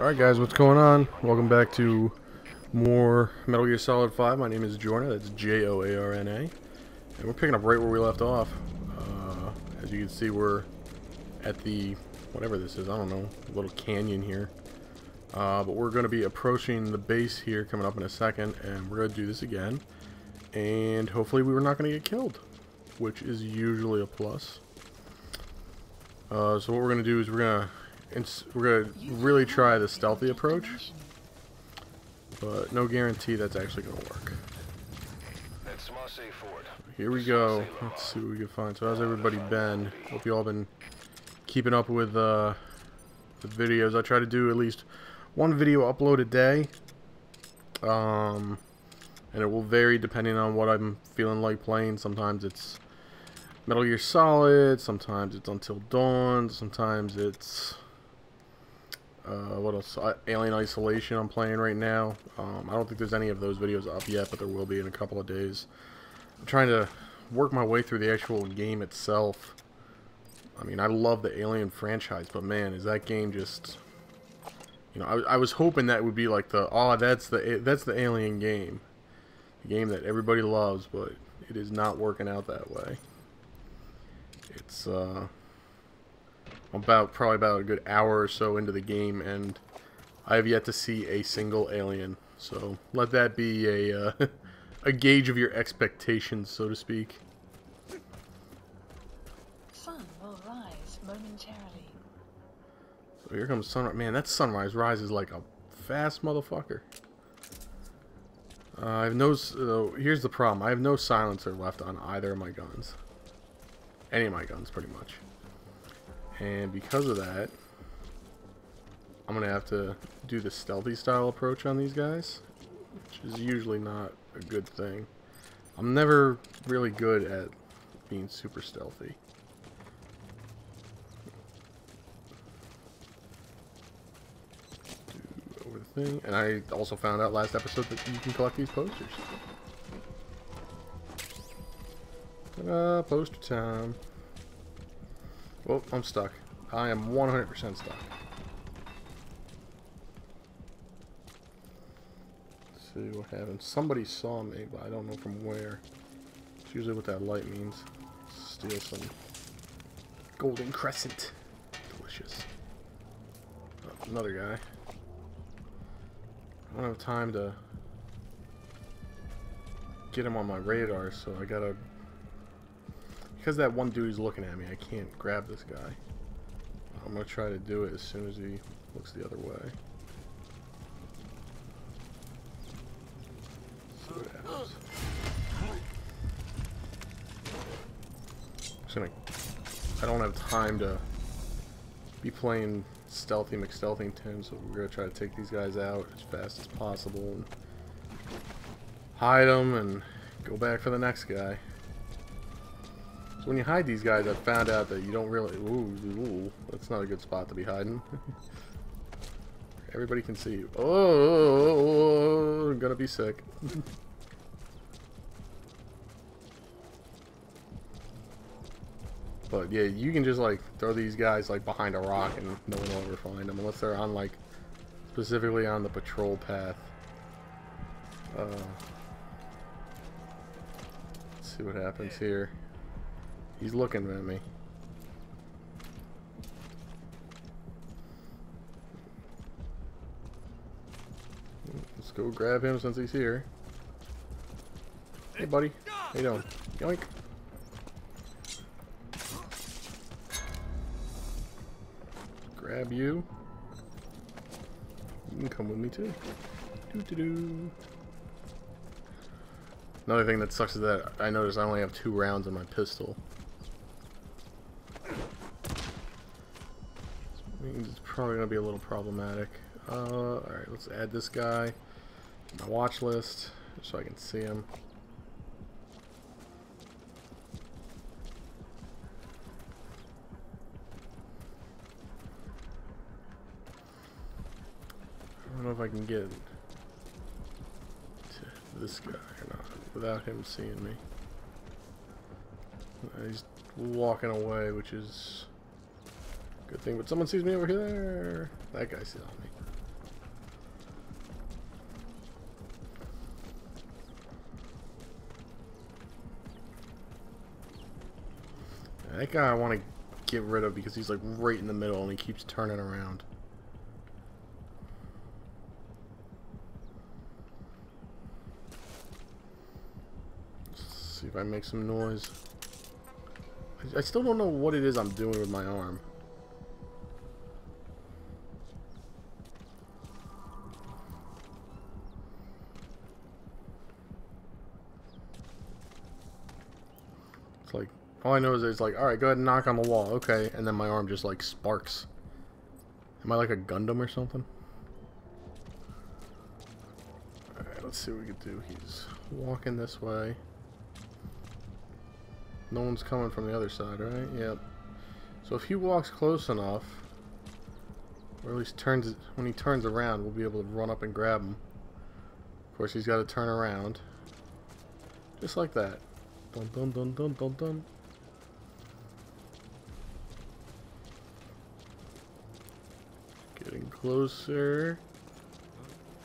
Alright guys, what's going on? Welcome back to more Metal Gear Solid 5. My name is Jorna, that's J-O-A-R-N-A. And we're picking up right where we left off. As you can see, we're at the, whatever this is, I don't know, little canyon here. But we're going to be approaching the base here coming up in a second, and we're going to do this again. And hopefully we were not going to get killed, which is usually a plus. So what we're going to do is we're gonna really try the stealthy approach, but no guarantee that's actually going to work. Here we go. Let's see what we can find. So how's everybody been? Hope you all been keeping up with the videos. I try to do at least one video upload a day, and it will vary depending on what I'm feeling like playing. Sometimes it's Metal Gear Solid, sometimes it's Until Dawn, sometimes it's what else? Alien Isolation I'm playing right now. I don't think there's any of those videos up yet, but there will be in a couple of days. I'm trying to work my way through the actual game itself. I mean, I love the Alien franchise, but man, is that game just... You know, I was hoping that would be like the, oh, that's the Alien game. The game that everybody loves, but it is not working out that way. It's, probably about a good hour or so into the game, and I have yet to see a single alien. So let that be a gauge of your expectations, so to speak. Sun will rise momentarily. So here comes sunrise. Man, that sunrise rises like a fast motherfucker. I have no. Here's the problem. I have no silencer left on either of my guns. Any of my guns, pretty much. And because of that, I'm going to have to do the stealthy style approach on these guys, which is usually not a good thing. I'm never really good at being super stealthy. Do over the thing. And I also found out last episode that you can collect these posters. Ta-da, poster time. Oh, I'm stuck. I am 100% stuck. Let's see what happened. Somebody saw me, but I don't know from where. It's usually what that light means. Steal some golden crescent. Delicious. Oh, another guy. I don't have time to get him on my radar, so I gotta... Because that one dude's looking at me, I can't grab this guy. I'm going to try to do it as soon as he looks the other way. See what happens. I don't have time to be playing stealthy McStealthington, so we're going to try to take these guys out as fast as possible and hide them and go back for the next guy. So when you hide these guys, I found out that you don't really... Ooh, that's not a good spot to be hiding. Everybody can see you. Oh, I'm gonna be sick. But yeah, you can just like throw these guys like behind a rock and no one will ever find them unless they're on like specifically on the patrol path. Let's see what happens here. He's looking at me. Let's go grab him since he's here. Hey, buddy. How you doing? Yoink. Grab you. You can come with me, too. Doo-doo-doo. Another thing that sucks is that I noticed I only have 2 rounds in my pistol. It's probably going to be a little problematic. Alright, let's add this guy to my watch list so I can see him. I don't know if I can get to this guy or not without him seeing me. He's walking away, which is... Good thing, but someone sees me over here. That guy sees on me. That guy I want to get rid of because he's like right in the middle and he keeps turning around. Let's see if I make some noise. I still don't know what it is I'm doing with my arm. It's like, all I know is it's like, alright, go ahead and knock on the wall, okay, and then my arm just like sparks. Am I like a Gundam or something? Alright, let's see what we can do. He's walking this way. No one's coming from the other side, right? Yep. So if he walks close enough, or at least turns, when he turns around, we'll be able to run up and grab him. Of course, he's got to turn around. Just like that. Dun dun dun dun dun dun. Getting closer.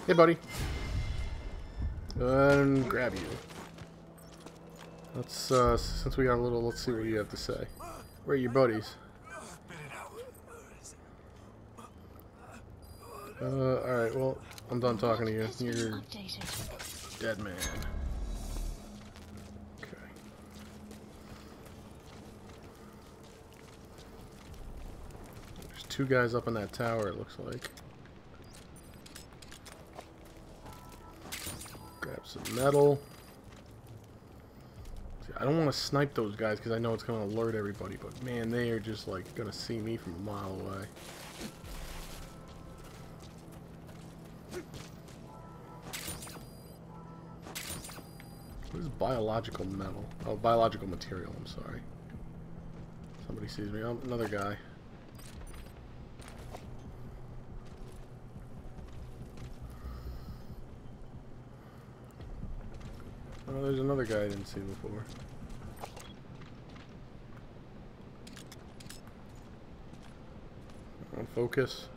Hey, buddy. And grab you. Let's, since we got a little, let's see what you have to say. Where are your buddies? Alright, well, I'm done talking to you. You're dead man. Okay. There's two guys up in that tower, it looks like. Grab some metal. I don't want to snipe those guys because I know it's going to alert everybody, but man, they are just like going to see me from a mile away. What is biological metal? Oh, biological material, I'm sorry. Somebody sees me. Oh, another guy. Oh, there's another guy I didn't see before. On focus.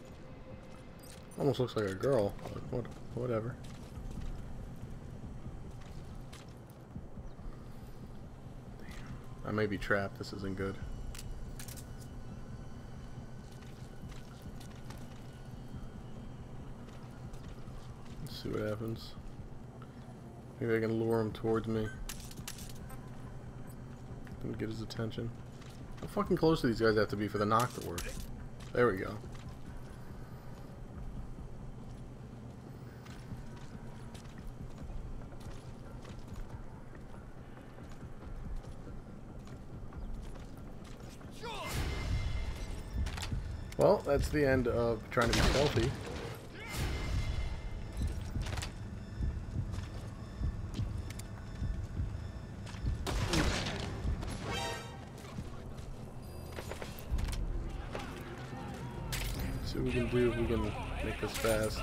Almost looks like a girl, but whatever. Damn. I may be trapped. This isn't good. Let's see what happens. Maybe I can lure him towards me and get his attention. How fucking close do these guys have to be for the knock to work? There we go. Well, that's the end of trying to be stealthy. If we can make this fast.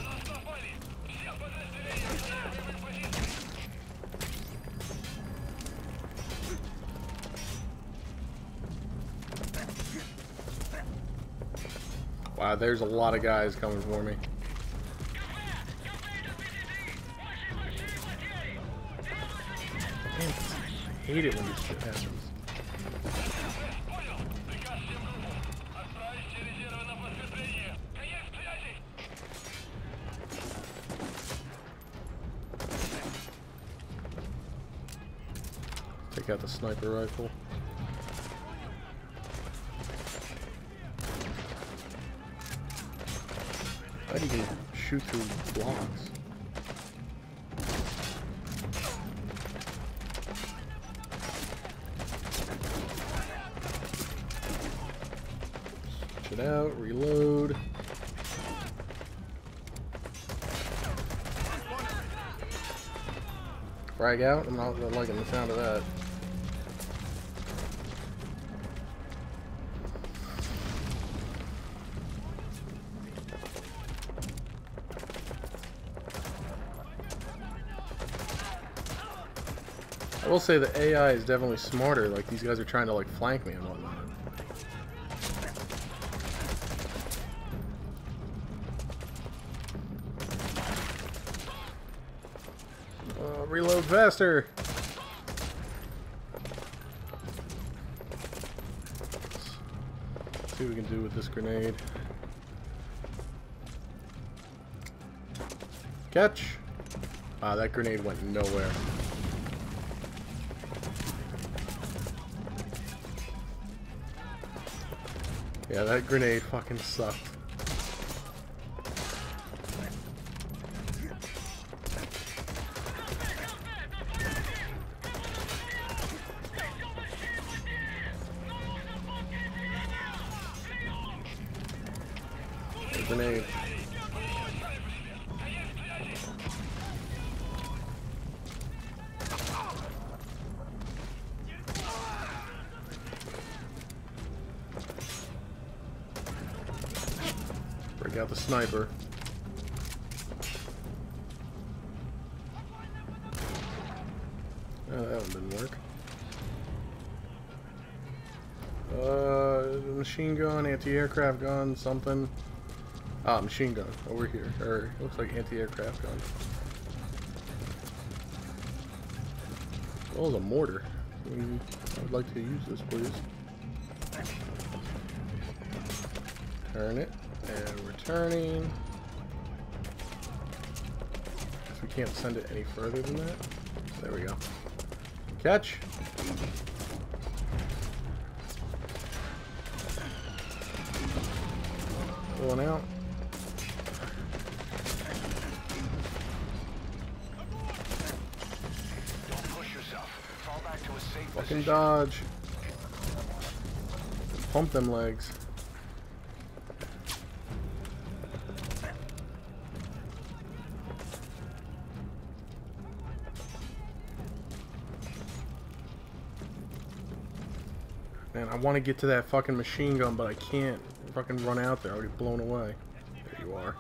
Wow, there's a lot of guys coming for me. Man, I hate it when this shit happens. Got the sniper rifle. How do you shoot through blocks? Switch it out, reload. Frag out? I'm not liking the sound of that. I will say the AI is definitely smarter, like these guys are trying to like flank me and whatnot. reload faster. Let's see what we can do with this grenade. Catch! Ah, that grenade went nowhere. Yeah, that grenade fucking sucked. Grenade. Break out the sniper. Oh, that one didn't work. Machine gun, anti-aircraft gun, something. Ah, machine gun over here. Or it looks like anti-aircraft gun. Oh, the mortar. I would like to use this, please. Turn it, and we're turning. Guess we can't send it any further than that. There we go. Catch. Pulling out. Fucking dodge. Pump them legs. Man, I want to get to that fucking machine gun, but I can't fucking run out there. Already blown away. There you are.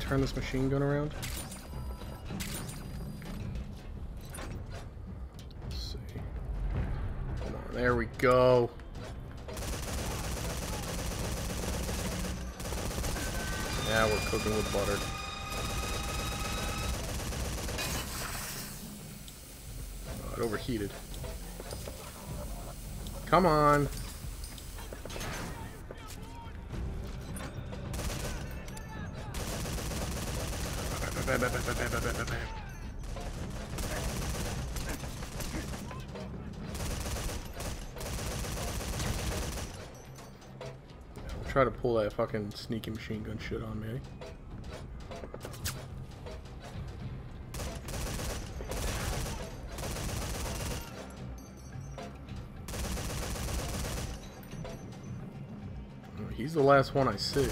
Turn this machine gun around. Let's see. Come on, there we go. Now we're cooking with butter. Oh, it overheated. Come on. Try to pull that fucking sneaky machine gun shit on me. Oh, he's the last one I see.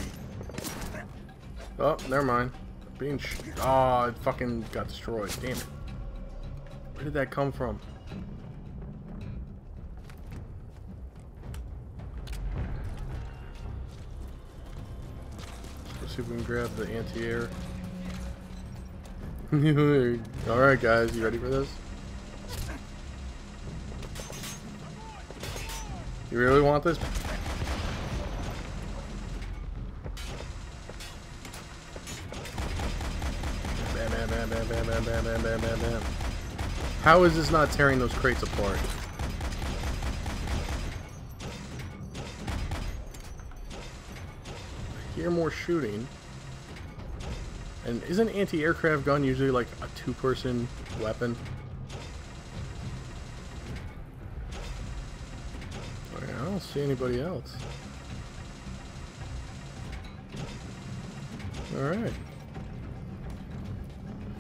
Oh, never mind. Being sh— oh, it fucking got destroyed. Damn it. Where did that come from? Let's see if we can grab the anti-air. Alright guys, you ready for this? You really want this? Bam, bam, bam. How is this not tearing those crates apart? I hear more shooting. And isn't anti-aircraft gun usually like a two-person weapon? I don't see anybody else. Alright.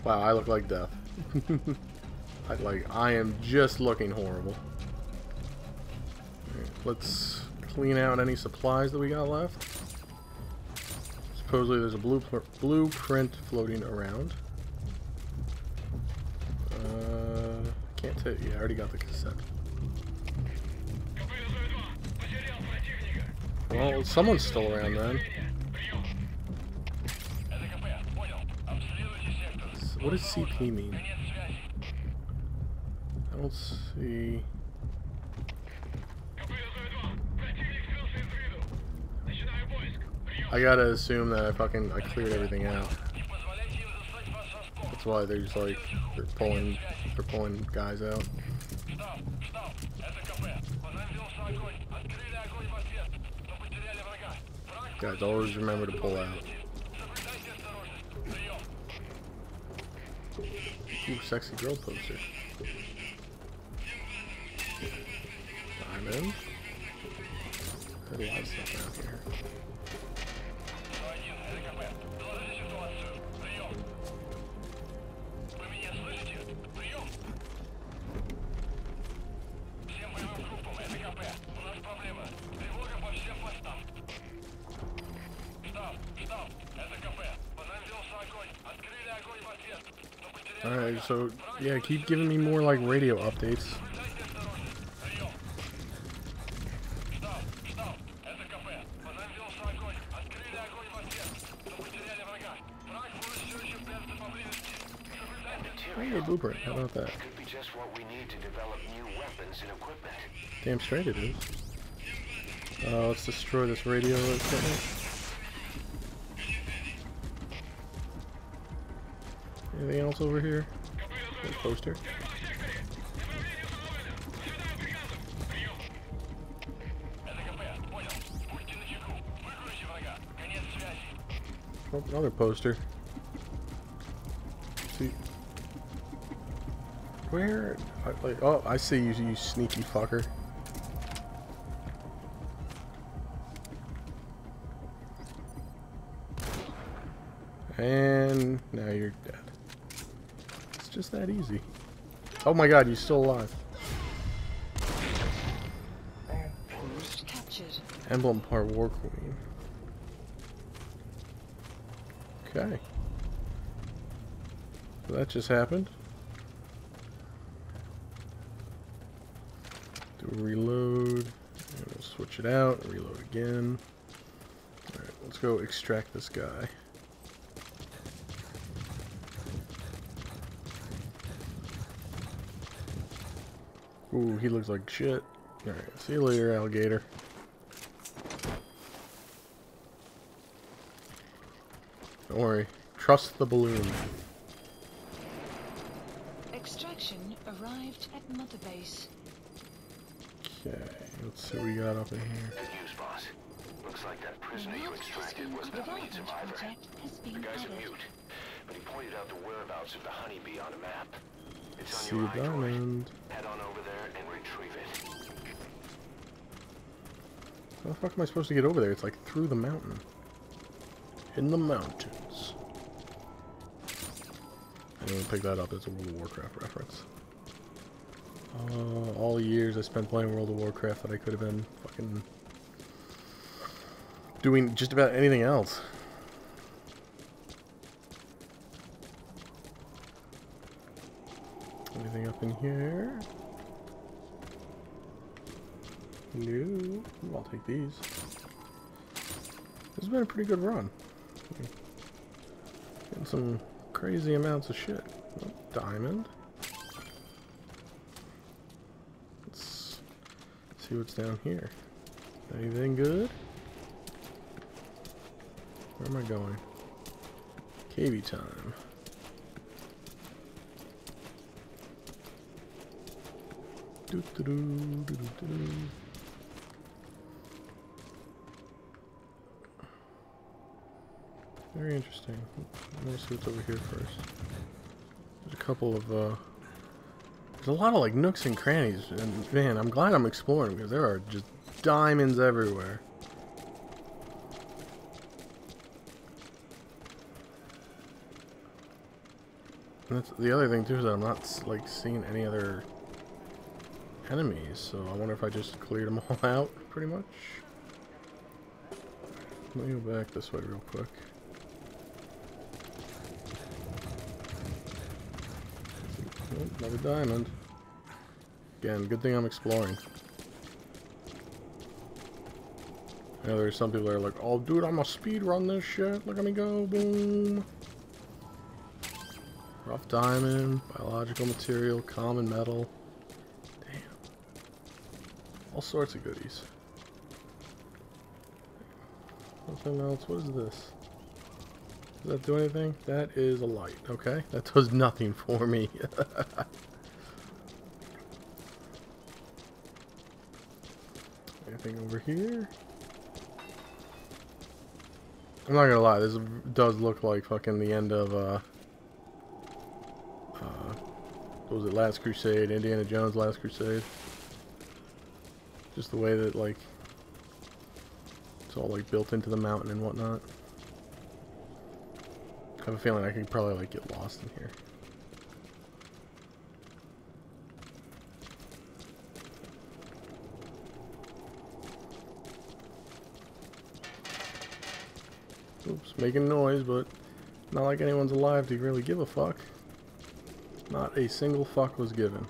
Wow, I look like death. I am just looking horrible. Right, let's clean out any supplies that we got left. Supposedly there's a blueprint floating around. Can't take. Yeah, I already got the cassette. Well, someone's still around then. What does CP mean? I don't see. I gotta assume that I cleared everything out. That's why they're just like they're pulling guys out. Guys, always remember to pull out. Ooh, sexy girl poster. Diamond. There's a lot of stuff out here. Alright, so, yeah, keep giving me more, like, radio updates. Hey, blueprint, how about that? Damn straight it is. Let's destroy this radio equipment. Anything else over here? A poster. Oh, another poster. Let's see, where? Like, oh, I see you, you sneaky fucker. And now you're dead. Just that easy. Oh my god, he's still alive. Emblem part War Queen. Okay. So that just happened. Do a reload. And we'll switch it out. Reload again. Alright, let's go extract this guy. Ooh, he looks like shit. Alright, see you later, alligator. Don't worry. Trust the balloon. Extraction arrived at Mother Base. Okay, let's see what we got up in here. Good news, boss. Looks like that prisoner you extracted was the lead survivor. The guy's a mute, but he pointed out the whereabouts of the honeybee on a map. It's on your diamond. Head on over there and retrieve it. How the fuck am I supposed to get over there? It's like through the mountain. In the mountains. I didn't even pick that up. That's a World of Warcraft reference. All the years I spent playing World of Warcraft that I could have been fucking doing just about anything else. Anything up in here? No. I'll take these. This has been a pretty good run. Getting some crazy amounts of shit. Oh, diamond. Let's see what's down here. Anything good? Where am I going? Cavey time. Very interesting. Let's see what's over here first. There's a couple of, there's a lot of, like, nooks and crannies, and, man, I'm glad I'm exploring, because there are just diamonds everywhere. And that's the other thing, too, is that I'm not, like, seeing any other enemies, so I wonder if I just cleared them all out, pretty much. Let me go back this way real quick. Oh, another diamond. Again, good thing I'm exploring. I know there's some people that are like, oh dude, I'm gonna speed run this shit, look at me go, boom. Rough diamond, biological material, common metal. Damn. All sorts of goodies. Nothing else. What is this? Does that do anything? That is a light. Okay. That does nothing for me. Anything over here? I'm not gonna lie, this does look like fucking the end of, what was it, Last Crusade, Indiana Jones, Last Crusade. Just the way that, like, it's all, like, built into the mountain and whatnot. I have a feeling I could probably, like, get lost in here. Oops, making noise, but not like anyone's alive to really give a fuck. Not a single fuck was given.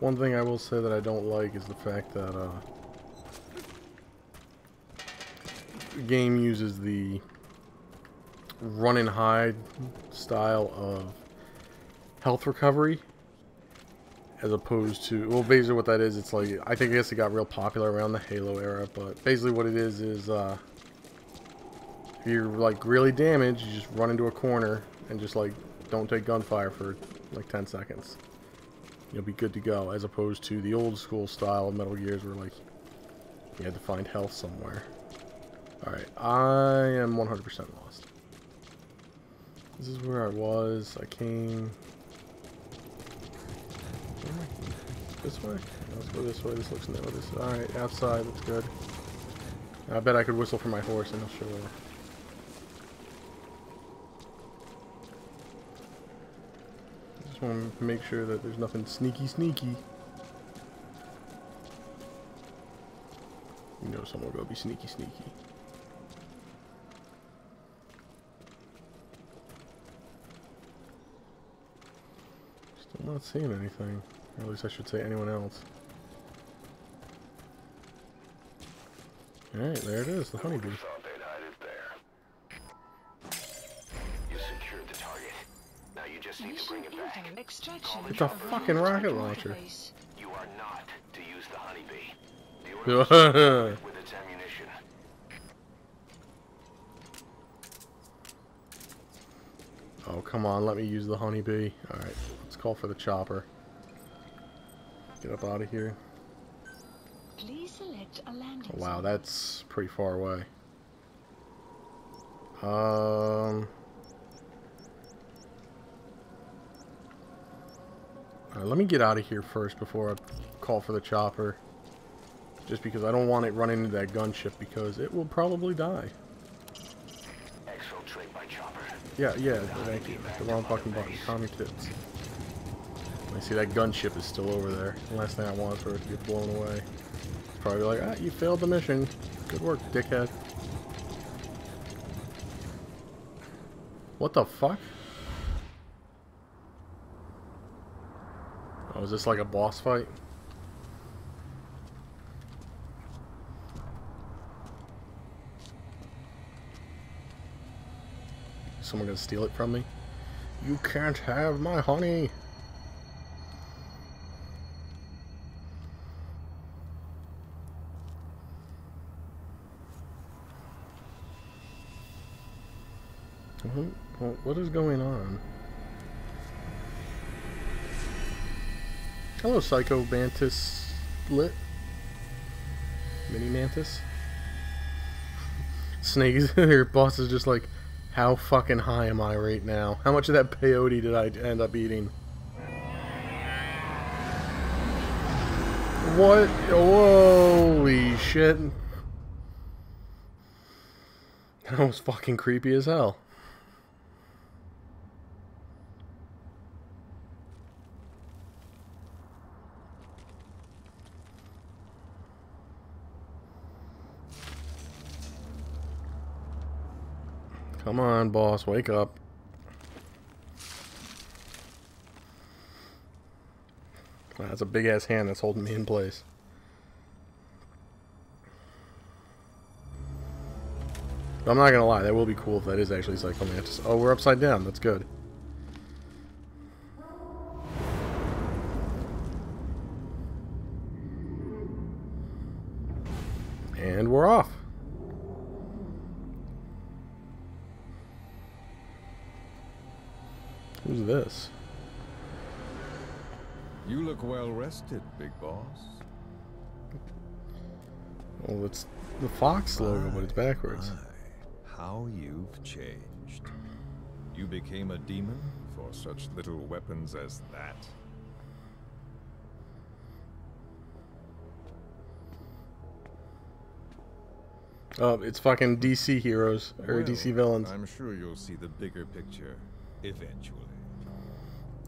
One thing I will say that I don't like is the fact that the game uses the run and hide style of health recovery. As opposed to, well, basically what that is, it's like, I guess it got real popular around the Halo era, but basically what it is, if you're, like, really damaged, you just run into a corner and just, like, don't take gunfire for, like, 10 seconds. You'll be good to go, as opposed to the old school style of Metal Gears where, like, you had to find health somewhere. Alright, I am 100% lost. This is where I was, I came... This way? Let's go this way. This looks new. This alright, outside looks good. I bet I could whistle for my horse and he'll show over. I just want to make sure that there's nothing sneaky. You know someone will go be sneaky. Still not seeing anything. Or at least I should say anyone else. Alright, there it is, the honeybee. You secured the target. Now you just need to bring it back. It's a fucking rocket launcher. You are not to use the honeybee. The order is with its ammunition. Oh, come on, let me use the honeybee. Alright, let's call for the chopper. Get up out of here. Please select a landing. Oh, wow, that's pretty far away. All right, let me get out of here first before I call for the chopper. Just because I don't want it running into that gunship because it will probably die. Exfiltrate by chopper. Yeah, thank you. The wrong fucking button. Tommy tits. I see that gunship is still over there. The last thing I want is for it to get blown away. It's probably like, ah, you failed the mission. Good work, dickhead. What the fuck? Oh, is this like a boss fight? Is someone gonna steal it from me? You can't have my honey! What is going on? Hello, Psycho Mantis lit. Mini Mantis. Snakes, your boss is just like, how fucking high am I right now? How much of that peyote did I end up eating? What? Holy shit. That was fucking creepy as hell. Come on, boss, wake up. Wow, that's a big-ass hand that's holding me in place. But I'm not gonna lie, that will be cool if that is actually Psycho Mantis. Oh, we're upside down. That's good. And we're off. Who's this? You look well rested, Big Boss. Well, it's the Fox logo, but it's backwards. How you've changed. You became a demon for such little weapons as that. Oh, it's fucking DC heroes, or well, DC villains. I'm sure you'll see the bigger picture eventually.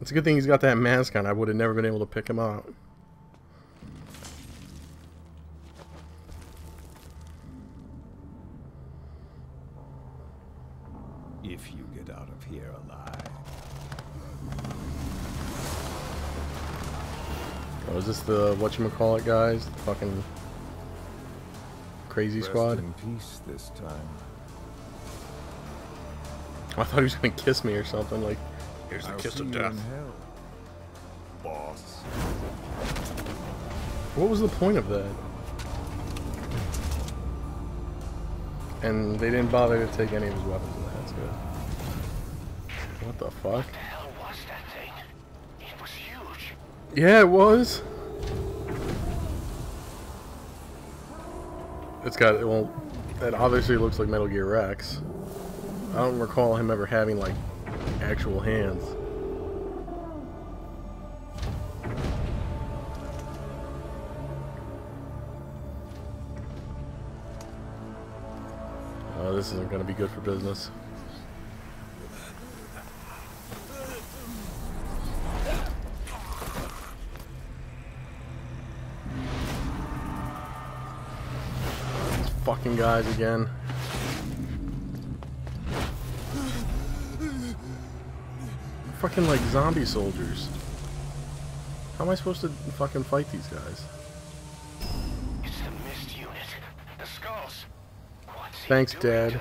It's a good thing he's got that mask on. I would have never been able to pick him out. If you get out of here alive. Oh, is this the whatchamacallit guys? The fucking crazy squad? Rest in peace this time. I thought he was gonna kiss me or something. Like, here's the kiss of death, boss. What was the point of that? And they didn't bother to take any of his weapons. That's good. What the fuck? What the hell was that thing? It was huge. Yeah, it was. It's got it. Well, that obviously looks like Metal Gear Rex. I don't recall him ever having like actual hands. Oh, this isn't going to be good for business. These fucking guys again. Fucking like zombie soldiers. How am I supposed to fucking fight these guys? It's the mist unit. The skulls. Thanks, Dad.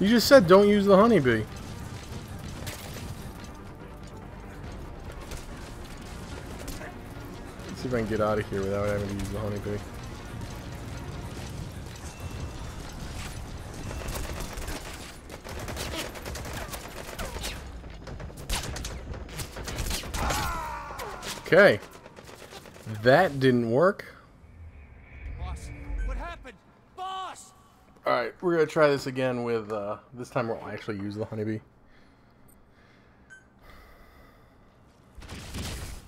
You just said don't use the honeybee. Let's see if I can get out of here without having to use the honeybee. Okay. That didn't work. Alright, we're gonna try this again with, this time we'll actually use the honeybee.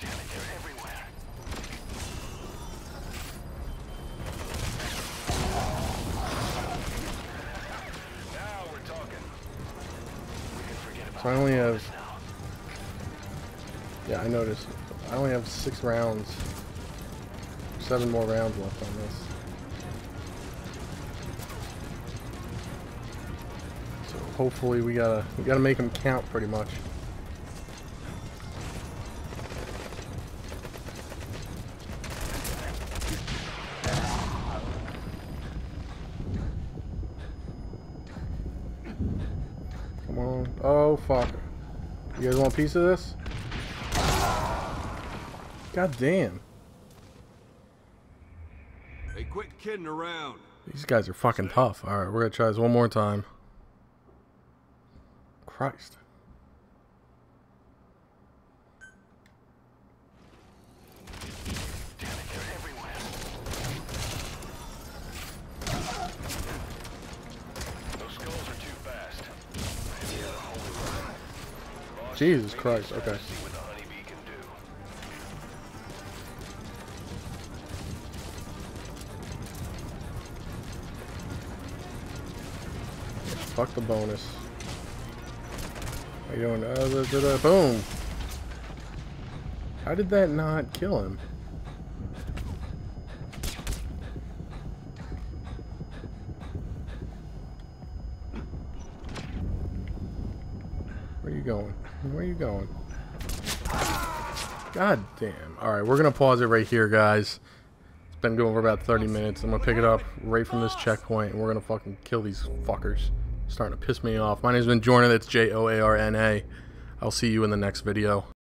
Damn it, they're everywhere. Now we're talking. We can forget about Yeah, I noticed. I only have 6 rounds. 7 more rounds left on this. Hopefully we gotta make them count pretty much. Come on. Oh fuck. You guys want a piece of this? God damn. Hey, quit kidding around. These guys are fucking tough. Alright, we're gonna try this one more time. Christ. Damn it, they're everywhere. Those skulls are too fast. Jesus Christ, okay. Fuck the bonus. How you doing? Boom! How did that not kill him? Where are you going? Where are you going? God damn. Alright, we're going to pause it right here, guys. It's been going for about 30 minutes. I'm going to pick it up right from this checkpoint, and we're going to fucking kill these fuckers. It's starting to piss me off. My name's been Jordan. That's Joarna. I'll see you in the next video.